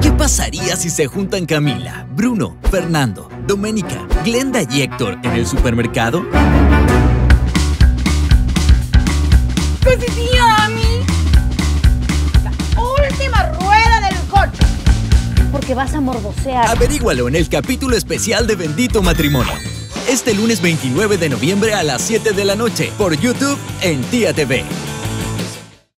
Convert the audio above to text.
¿Qué pasaría si se juntan Camila, Bruno, Fernando, Doménica, Glenda y Héctor en el supermercado? ¡Cosita! Que vas a morbosear. Averígualo en el capítulo especial de Bendito Matrimonio. Este lunes 29 de noviembre a las 7 de la noche por YouTube en Tía TV.